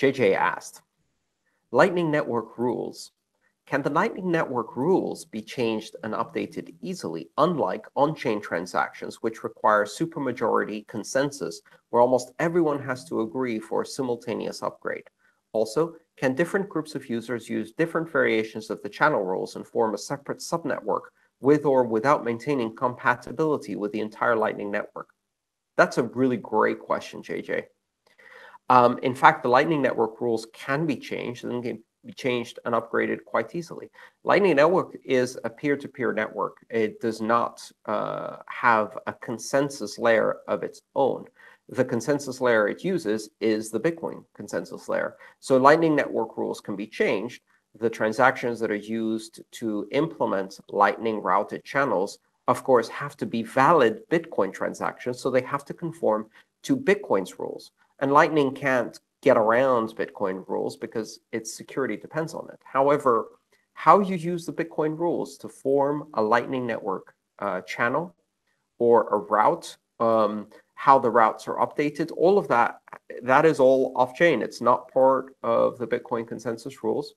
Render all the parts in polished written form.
JJ asked, Lightning Network rules. Can the Lightning Network rules be changed and updated easily, unlike on-chain transactions, which require supermajority consensus, where almost everyone has to agree for a simultaneous upgrade? Also, can different groups of users use different variations of the channel rules and form a separate subnetwork with or without maintaining compatibility with the entire Lightning Network? That's a really great question, JJ. In fact, the Lightning Network rules can be changed and can be changed and upgraded quite easily. Lightning Network is a peer-to-peer network. It does not have a consensus layer of its own. The consensus layer it uses is the Bitcoin consensus layer. So Lightning Network rules can be changed. The transactions that are used to implement Lightning routed channels, of course, have to be valid Bitcoin transactions, so they have to conform to Bitcoin's rules. And Lightning can't get around Bitcoin rules because its security depends on it. However, how you use the Bitcoin rules to form a Lightning Network channel or a route, how the routes are updated, all of that is all off-chain. It's not part of the Bitcoin consensus rules,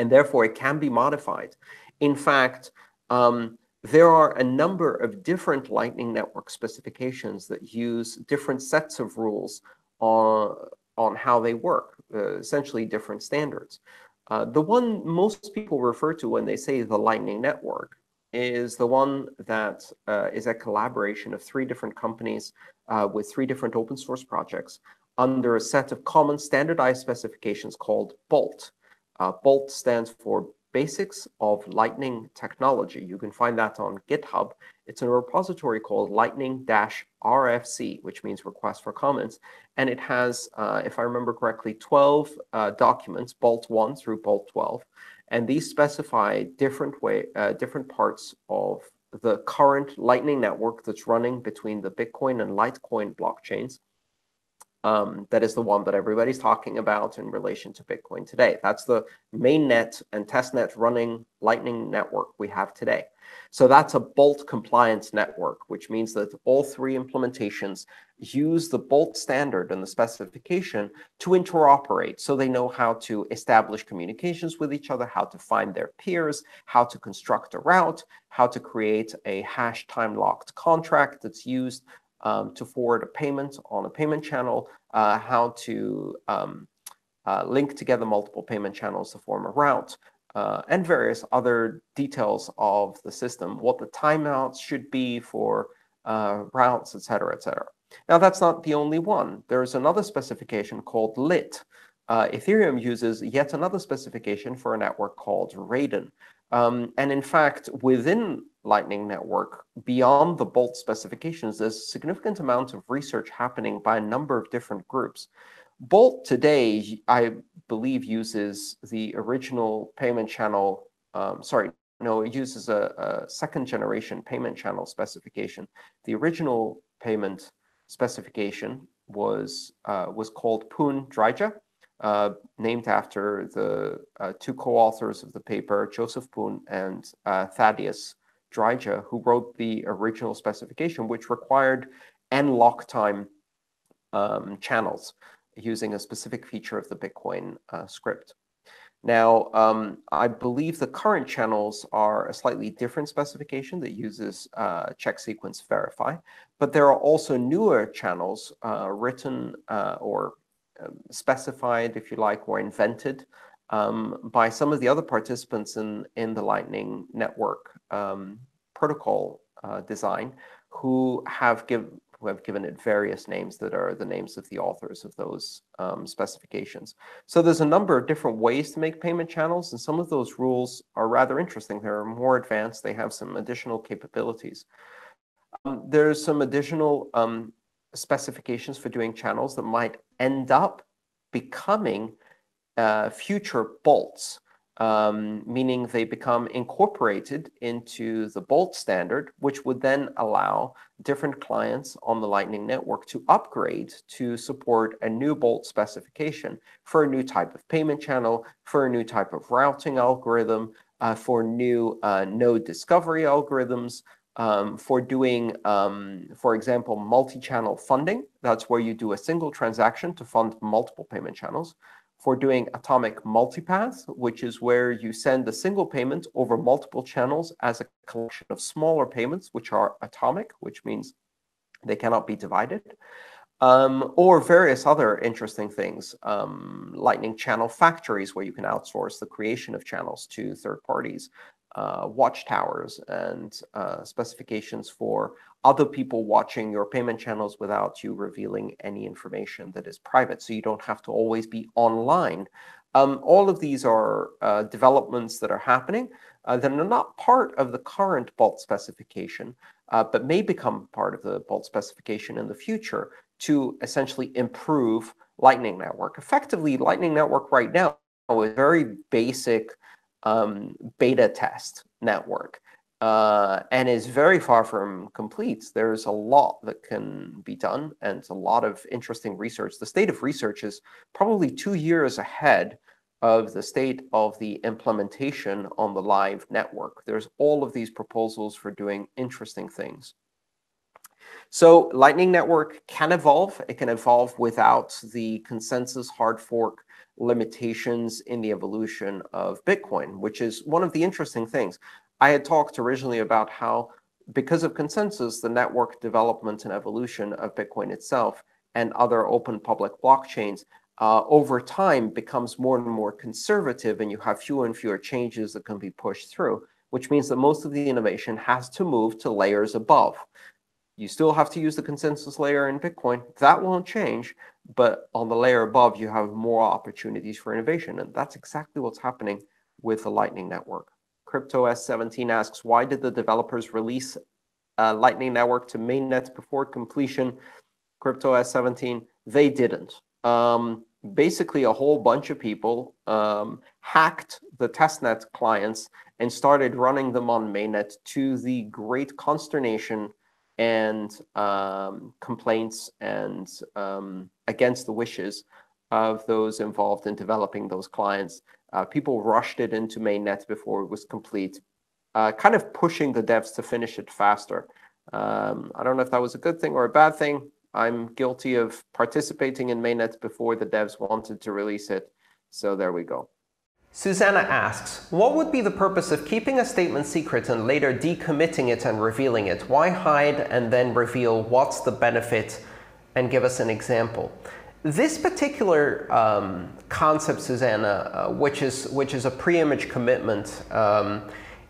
and therefore it can be modified. In fact, there are a number of different Lightning Network specifications that use different sets of rules on how they work, essentially different standards. The one most people refer to when they say the Lightning Network is the one that is a collaboration of three different companies with three different open source projects under a set of common standardized specifications called BOLT. BOLT stands for Basics of Lightning Technology. You can find that on GitHub. It's in a repository called Lightning-RFC, which means Request for Comments. And it has, if I remember correctly, 12 documents, BOLT 1 through BOLT 12. And these specify different parts of the current Lightning Network that's running between the Bitcoin and Litecoin blockchains. That is the one that everybody's talking about in relation to Bitcoin today. That's the mainnet and testnet running Lightning Network we have today. So that's a BOLT compliance network, which means that all three implementations use the BOLT standard and the specification to interoperate, so they know how to establish communications with each other, how to find their peers, how to construct a route, how to create a hash time-locked contract that's used to forward a payment on a payment channel, how to link together multiple payment channels to form a route, and various other details of the system, what the timeouts should be for routes, etc., etc. Now, that's not the only one. There is another specification called Lit. Ethereum uses yet another specification for a network called Raiden. And in fact, within Lightning Network, beyond the BOLT specifications, there's a significant amount of research happening by a number of different groups. BOLT today, I believe, uses the original payment channel, it uses a second-generation payment channel specification. The original payment specification was called Poon-Dryja, named after the two co-authors of the paper, Joseph Poon and Thaddeus Dryja, who wrote the original specification, which required n lock time channels using a specific feature of the Bitcoin script. Now, I believe the current channels are a slightly different specification that uses check sequence verify, but there are also newer channels written or specified, if you like, or invented by some of the other participants in the Lightning Network protocol design, who have given it various names that are the names of the authors of those specifications. So there's a number of different ways to make payment channels, and some of those rules are rather interesting. They're more advanced. They have some additional capabilities. There's some additional specifications for doing channels that might end up becoming future bolts, meaning they become incorporated into the BOLT standard, which would then allow different clients on the Lightning Network to upgrade to support a new BOLT specification for a new type of payment channel, for a new type of routing algorithm, for new node discovery algorithms, for doing, for example, multi-channel funding. That's where you do a single transaction to fund multiple payment channels. For doing atomic multipath, which is where you send a single payment over multiple channels as a collection of smaller payments, which are atomic, which means they cannot be divided. Or various other interesting things, lightning channel factories, where you can outsource the creation of channels to third parties, watchtowers, and specifications for other people watching your payment channels without you revealing any information that is private, so you don't have to always be online. All of these are developments that are happening that are not part of the current BOLT specification, but may become part of the BOLT specification in the future, to essentially improve Lightning Network. Effectively, Lightning Network right now is a very basic beta test network, and is very far from complete. There's a lot that can be done, and it's a lot of interesting research. The state of research is probably 2 years ahead of the state of the implementation on the live network. There's all of these proposals for doing interesting things. So Lightning Network can evolve. It can evolve without the consensus hard fork limitations in the evolution of Bitcoin, which is one of the interesting things. I had talked originally about how, because of consensus, the network development and evolution of Bitcoin itself and other open public blockchains over time becomes more and more conservative, and you have fewer and fewer changes that can be pushed through, which means that most of the innovation has to move to layers above. You still have to use the consensus layer in Bitcoin. That won't change. But on the layer above, you have more opportunities for innovation. And that's exactly what's happening with the Lightning Network. CryptoS17 asks, why did the developers release Lightning Network to mainnet before completion? CryptoS17, they didn't. Basically, a whole bunch of people hacked the testnet clients and started running them on mainnet, to the great consternation and complaints and against the wishes of those involved in developing those clients. People rushed it into mainnet before it was complete, kind of pushing the devs to finish it faster. I don't know if that was a good thing or a bad thing. I'm guilty of participating in mainnet before the devs wanted to release it. So there we go. Susanna asks, what would be the purpose of keeping a statement secret and later decommitting it and revealing it? Why hide and then reveal? What's the benefit? And give us an example. This particular concept, Susanna, which is a pre-image commitment,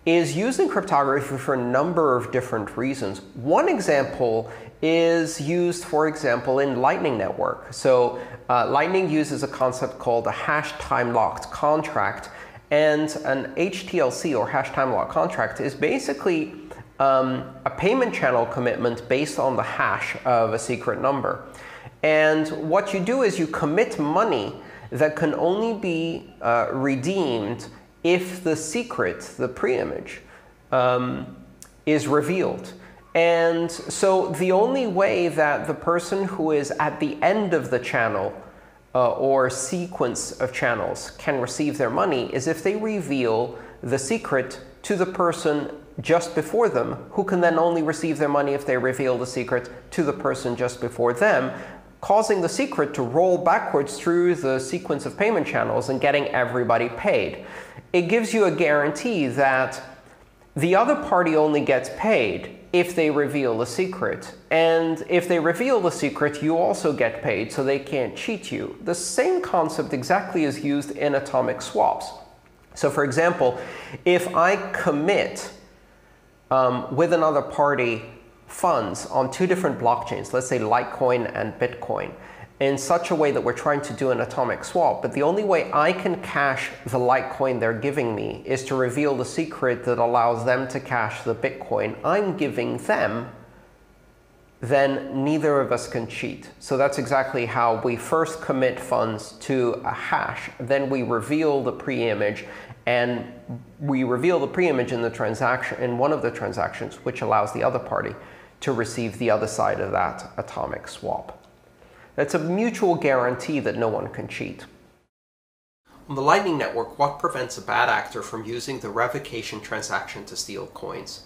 is used in cryptography for a number of different reasons. One example is used, for example, in Lightning Network. So Lightning uses a concept called a hash-time-locked contract, and an HTLC, or hash-time-locked contract, is basically a payment channel commitment based on the hash of a secret number. And what you do is you commit money that can only be redeemed if the secret, the pre-image, is revealed. And so the only way that the person who is at the end of the channel or sequence of channels can receive their money is if they reveal the secret to the person just before them, who can then only receive their money if they reveal the secret to the person just before them, causing the secret to roll backwards through the sequence of payment channels and getting everybody paid. It gives you a guarantee that the other party only gets paid if they reveal the secret. And if they reveal the secret, you also get paid, so they can't cheat you. The same concept exactly is used in atomic swaps. So for example, if I commit with another party funds on two different blockchains, let's say Litecoin and Bitcoin, in such a way that we're trying to do an atomic swap, but the only way I can cash the Litecoin they're giving me is to reveal the secret that allows them to cash the Bitcoin I'm giving them, then neither of us can cheat. So that's exactly how we first commit funds to a hash, then we reveal the pre-image, and we reveal the pre-image in the transaction, in one of the transactions, which allows the other party to receive the other side of that atomic swap. That's a mutual guarantee that no one can cheat. On the Lightning Network, what prevents a bad actor from using the revocation transaction to steal coins?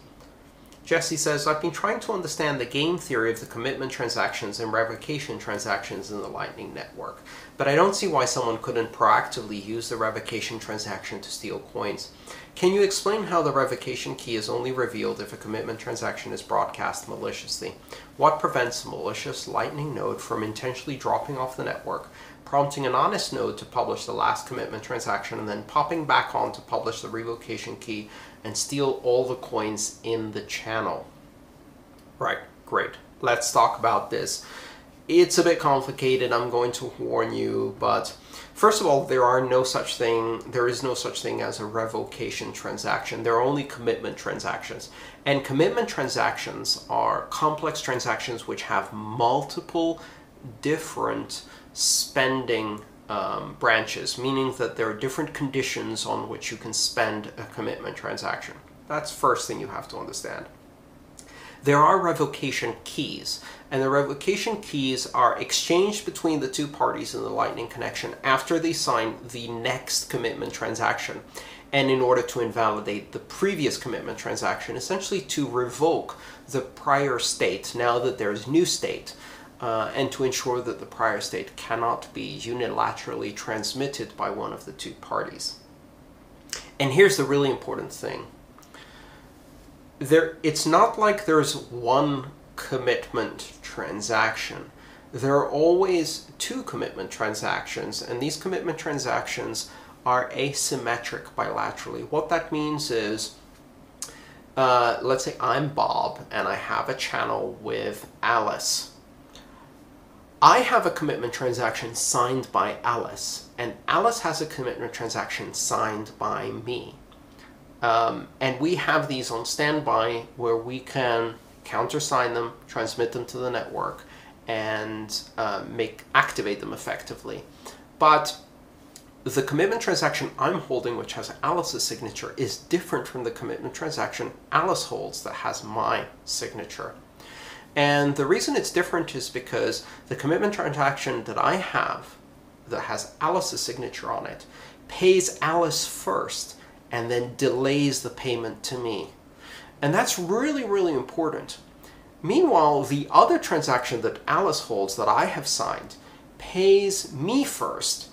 Jesse says, I've been trying to understand the game theory of the commitment transactions and revocation transactions in the Lightning Network, but I don't see why someone couldn't proactively use the revocation transaction to steal coins. Can you explain how the revocation key is only revealed if a commitment transaction is broadcast maliciously? What prevents a malicious Lightning node from intentionally dropping off the network, prompting an honest node to publish the last commitment transaction and then popping back on to publish the revocation key and steal all the coins in the channel? Right, great. Let's talk about this. It's a bit complicated, I'm going to warn you, but first of all, there is no such thing as a revocation transaction. There are only commitment transactions. And commitment transactions are complex transactions which have multiple different spending branches, meaning that there are different conditions on which you can spend a commitment transaction. That's the first thing you have to understand. There are revocation keys, and the revocation keys are exchanged between the two parties in the Lightning connection after they sign the next commitment transaction, and in order to invalidate the previous commitment transaction, essentially to revoke the prior state now that there's new state. And to ensure that the prior state cannot be unilaterally transmitted by one of the two parties. And here's the really important thing. It's not like there's one commitment transaction. There are always two commitment transactions, and these commitment transactions are asymmetric bilaterally. What that means is, let's say I'm Bob, and I have a channel with Alice. I have a commitment transaction signed by Alice, and Alice has a commitment transaction signed by me. And we have these on standby where we can countersign them, transmit them to the network, and activate them effectively. But the commitment transaction I'm holding, which has Alice's signature, is different from the commitment transaction Alice holds that has my signature. And the reason it's different is because the commitment transaction that I have, that has Alice's signature on it, pays Alice first and then delays the payment to me. And that's really, really important. Meanwhile, the other transaction that Alice holds that I have signed pays me first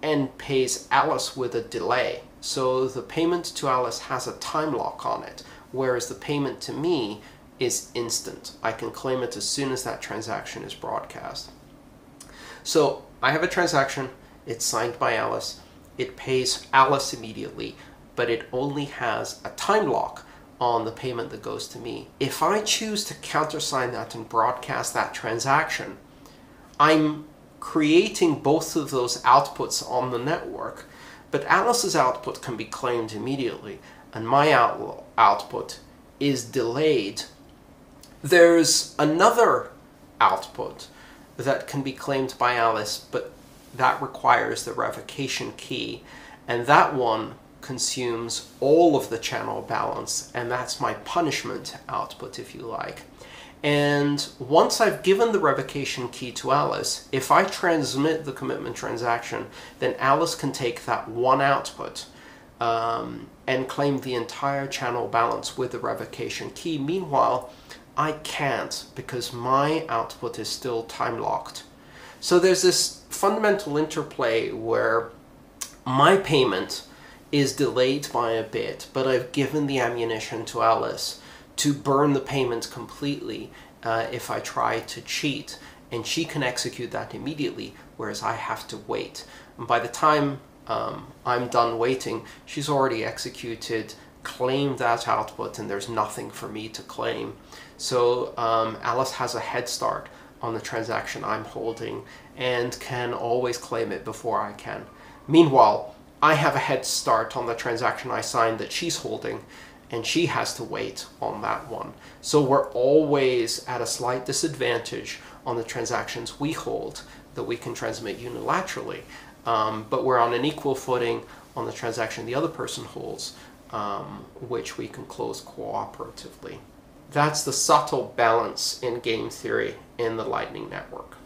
and pays Alice with a delay. So the payment to Alice has a time lock on it, whereas the payment to me is instant. I can claim it as soon as that transaction is broadcast. So I have a transaction, it's signed by Alice, it pays Alice immediately, but it only has a time lock on the payment that goes to me. If I choose to countersign that and broadcast that transaction, I'm creating both of those outputs on the network, but Alice's output can be claimed immediately, and my output is delayed. There's another output that can be claimed by Alice, but that requires the revocation key, and that one consumes all of the channel balance, and that's my punishment output, if you like. And once I've given the revocation key to Alice, if I transmit the commitment transaction, then Alice can take that one output and claim the entire channel balance with the revocation key. Meanwhile, I can't, because my output is still time-locked. So there's this fundamental interplay where my payment is delayed by a bit, but I've given the ammunition to Alice to burn the payment completely if I try to cheat, and she can execute that immediately, whereas I have to wait. And by the time I'm done waiting, she's already executed, claimed that output, and there's nothing for me to claim. So Alice has a head start on the transaction I'm holding and can always claim it before I can. Meanwhile, I have a head start on the transaction I signed that she's holding, and she has to wait on that one. So we're always at a slight disadvantage on the transactions we hold that we can transmit unilaterally. But we're on an equal footing on the transaction the other person holds, which we can close cooperatively. That's the subtle balance in game theory in the Lightning Network.